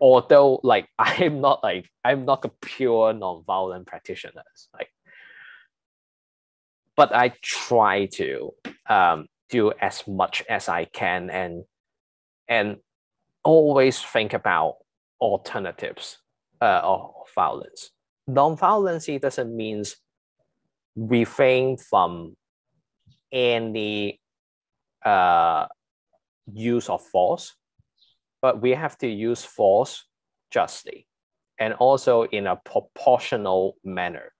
although I'm not a pure nonviolent practitioner, but I try to do as much as I can and always think about alternatives of violence. Nonviolence doesn't mean refrain from any use of force, but we have to use force justly and also in a proportional manner.